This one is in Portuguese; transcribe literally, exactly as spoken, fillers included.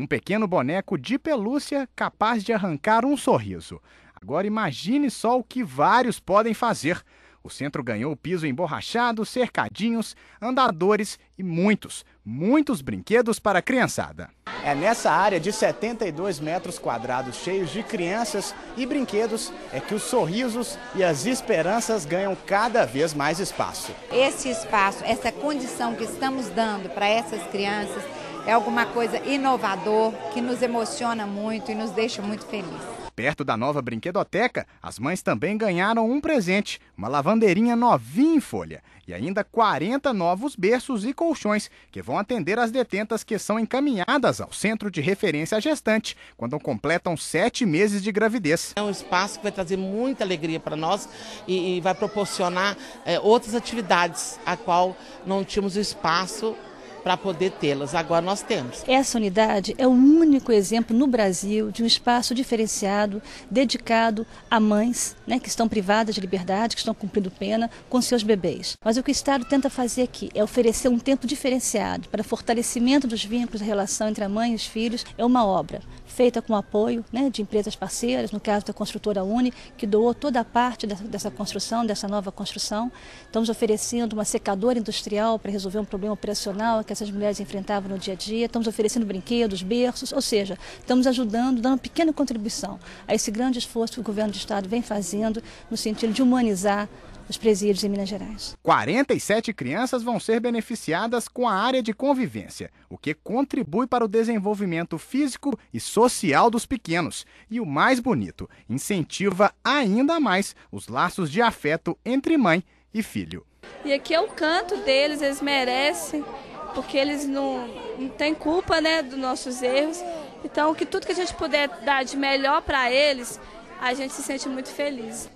um pequeno boneco de pelúcia capaz de arrancar um sorriso. Agora imagine só o que vários podem fazer. O centro ganhou piso emborrachado, cercadinhos, andadores e muitos, muitos brinquedos para a criançada. É nessa área de setenta e dois metros quadrados cheios de crianças e brinquedos é que os sorrisos e as esperanças ganham cada vez mais espaço. Esse espaço, essa condição que estamos dando para essas crianças é alguma coisa inovador que nos emociona muito e nos deixa muito felizes. Perto da nova brinquedoteca, as mães também ganharam um presente, uma lavanderinha novinha em folha e ainda quarenta novos berços e colchões que vão atender as detentas que são encaminhadas ao Centro de Referência à Gestante quando completam sete meses de gravidez. É um espaço que vai trazer muita alegria para nós e, e vai proporcionar é, outras atividades a qual não tínhamos espaço para poder tê-las. Agora nós temos. Essa unidade é o único exemplo no Brasil de um espaço diferenciado, dedicado a mães, né, que estão privadas de liberdade, que estão cumprindo pena com seus bebês. Mas o que o Estado tenta fazer aqui é oferecer um tempo diferenciado para fortalecimento dos vínculos, da relação entre a mãe e os filhos. É uma obra feita com apoio, né, de empresas parceiras, no caso da Construtora Uni, que doou toda a parte dessa construção, dessa nova construção. Estamos oferecendo uma secadora industrial para resolver um problema operacional que essas mulheres enfrentavam no dia a dia, estamos oferecendo brinquedos, berços, ou seja, estamos ajudando, dando uma pequena contribuição a esse grande esforço que o governo do estado vem fazendo no sentido de humanizar os presídios em Minas Gerais. quarenta e sete crianças vão ser beneficiadas com a área de convivência, o que contribui para o desenvolvimento físico e social dos pequenos. E o mais bonito, incentiva ainda mais os laços de afeto entre mãe e filho. E aqui é o canto deles, eles merecem, porque eles não, não têm culpa, né, dos nossos erros. Então, que tudo que a gente puder dar de melhor para eles, a gente se sente muito feliz.